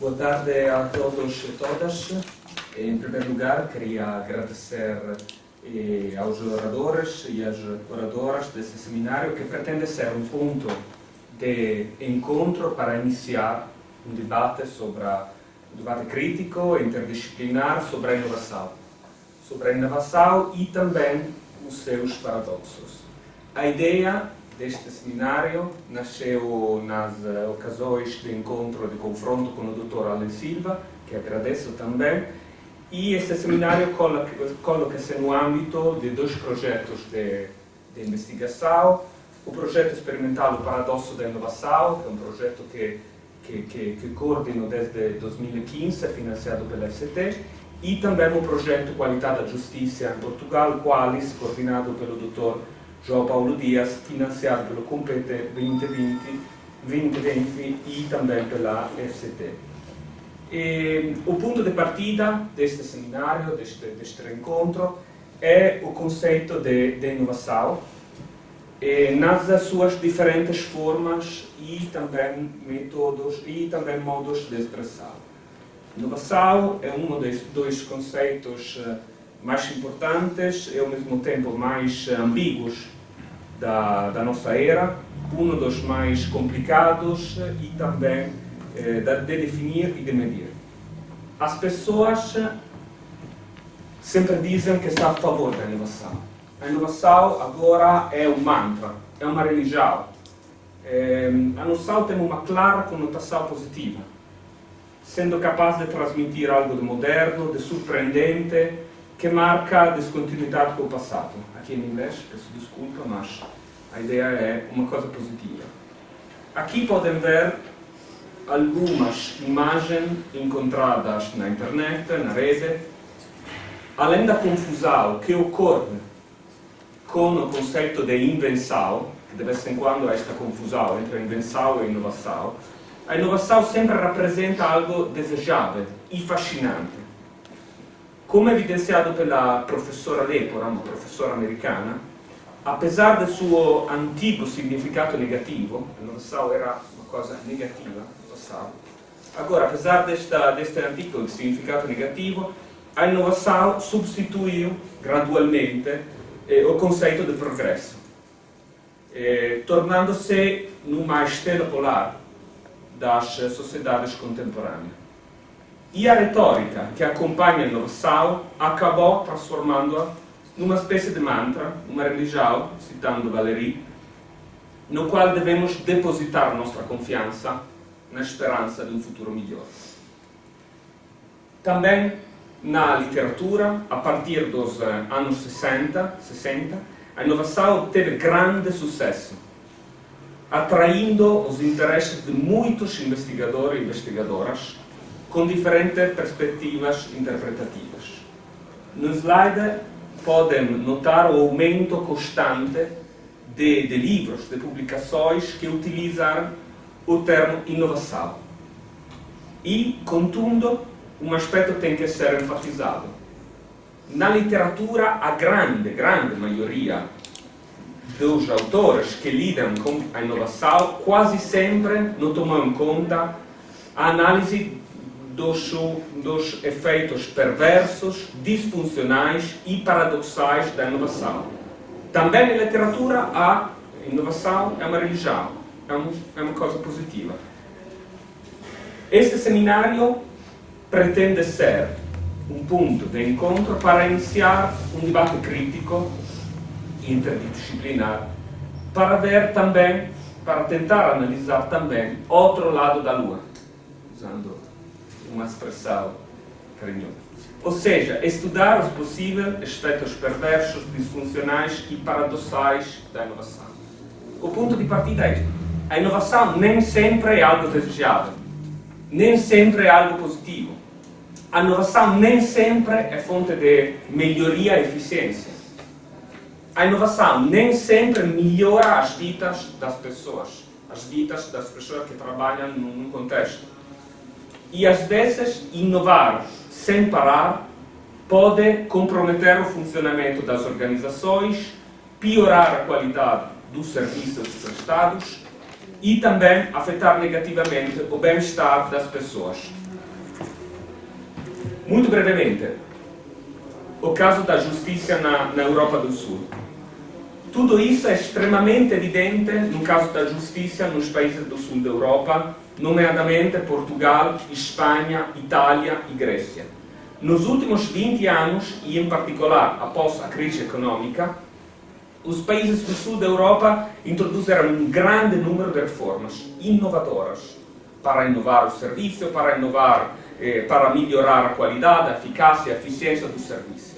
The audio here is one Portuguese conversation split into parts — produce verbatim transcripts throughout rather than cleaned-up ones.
Boa tarde a todos e todas. Em primeiro lugar, queria agradecer eh, aos oradores e às oradoras desse seminário, que pretende ser um ponto de encontro para iniciar um debate, sobre a, um debate crítico e interdisciplinar sobre a inovação. Sobre a inovação e também os seus paradoxos. A ideia deste seminário nasceu nas ocasiões de encontro e de confronto com o doutor Alen Silva, que agradeço também, e este seminário coloca-se no âmbito de dois projetos de, de investigação, o projeto experimental Paradoxo da Inovação, que é um projeto que, que, que, que coordino desde dois mil e quinze, financiado pela F C T, e também o projeto Qualidade da Justiça em Portugal Qualis, coordinado pelo doutor João Paulo Dias, financiado pelo COMPETE dois mil e vinte e também pela F C T. E o ponto de partida deste seminário, deste, deste encontro, é o conceito de, de inovação e nas suas diferentes formas e também métodos e também modos de expressão. Inovação é um dos dois conceitos mais importantes e ao mesmo tempo mais ambíguos da, da nossa era, um dos mais complicados e também eh, de definir e de medir. As pessoas sempre dizem que estão a favor da inovação. A inovação agora é um mantra, é uma religião. Eh, a inovação tem uma clara conotação positiva, sendo capaz de transmitir algo de moderno, de surpreendente, que marca descontinuidade com o passado. Aqui em inglês, peço desculpa, mas a ideia é uma coisa positiva. Aqui podem ver algumas imagens encontradas na internet, na rede. Além da confusão que ocorre com o conceito de invenção, que de vez em quando há esta confusão entre invenção e inovação, a inovação sempre representa algo desejável e fascinante. Come evidenziato pela professora Lepora, una professora americana, a pesar del suo antico significato negativo, non so, era una cosa negativa, non so, allora, a pesar di questo antico significato negativo, a inovação substituiu gradualmente eh, o conceito di progresso, eh, tornandosi numa estrela polar das sociedades contemporâneas. E a retórica que acompanha a inovação acabou transformando-a numa espécie de mantra, uma religião, citando Valéry, no qual devemos depositar nossa confiança na esperança de um futuro melhor. Também na literatura, a partir dos anos sessenta, sessenta, a inovação teve grande sucesso, atraindo os interesses de muitos investigadores e investigadoras, com diferentes perspectivas interpretativas. No slide podem notar o aumento constante de, de livros, de publicações que utilizam o termo inovação. E, contudo, um aspecto tem que ser enfatizado. Na literatura, a grande, grande maioria dos autores que lidam com a inovação quase sempre não tomam em conta a análise Dos, dos efeitos perversos, disfuncionais e paradoxais da inovação. Também na literatura, a inovação é uma religião, é, um, é uma coisa positiva. Este seminário pretende ser um ponto de encontro para iniciar um debate crítico e interdisciplinar, para ver também, para tentar analisar também outro lado da lua, usando uma expressão carinhosa. Ou seja, estudar os possíveis efeitos perversos, disfuncionais e paradoxais da inovação. O ponto de partida é que a inovação nem sempre é algo desejável, nem sempre é algo positivo. A inovação nem sempre é fonte de melhoria e eficiência. A inovação nem sempre melhora as vidas das pessoas, as vidas das pessoas que trabalham num contexto. E às vezes, inovar sem parar pode comprometer o funcionamento das organizações, piorar a qualidade dos serviços prestados e também afetar negativamente o bem-estar das pessoas. Muito brevemente, o caso da justiça na, na Europa do Sul. Tudo isso é extremamente evidente no caso da justiça nos países do sul da Europa, nomeadamente Portugal, Espanha, Itália e Grécia. Nos últimos vinte anos, e em particular após a crise econômica, os países do sul da Europa introduziram um grande número de reformas inovadoras para inovar o serviço, para inovar, eh, para melhorar a qualidade, a eficácia e a eficiência do serviço.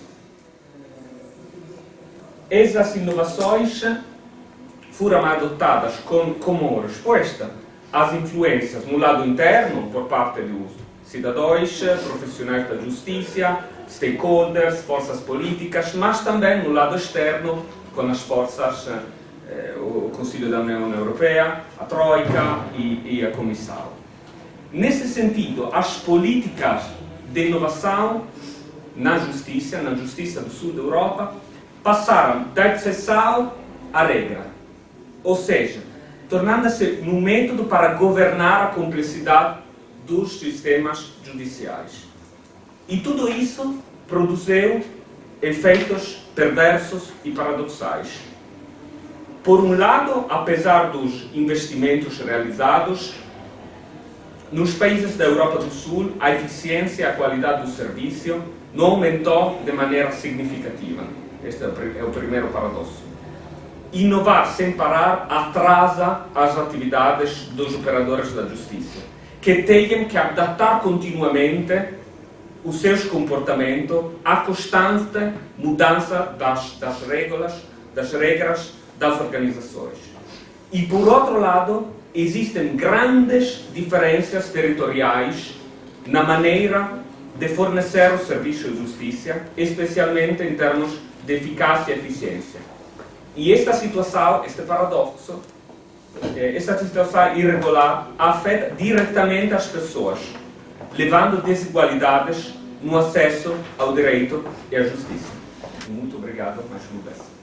Essas inovações foram adotadas com, como resposta às influências no lado interno, por parte dos cidadãos, profissionais da justiça, stakeholders, forças políticas, mas também no lado externo, com as forças, eh, o Conselho da União Europeia, a Troika e, e a Comissão. Nesse sentido, as políticas de inovação na justiça, na justiça do sul da Europa, passaram da exceção à regra, ou seja, tornando-se um método para governar a complexidade dos sistemas judiciais. E tudo isso produziu efeitos perversos e paradoxais. Por um lado, apesar dos investimentos realizados, nos países da Europa do Sul, a eficiência e a qualidade do serviço não aumentou de maneira significativa. Este é o primeiro paradoxo. Inovar sem parar atrasa as atividades dos operadores da justiça, que têm que adaptar continuamente os seus comportamentos à constante mudança das, das, regras, das regras das organizações. E, por outro lado, existem grandes diferenças territoriais na maneira de fornecer o serviço de justiça, especialmente em termos de eficácia e eficiência. E esta situação, este paradoxo, esta situação irregular afeta diretamente as pessoas, levando desigualdades no acesso ao direito e à justiça. Muito obrigado, mais uma vez.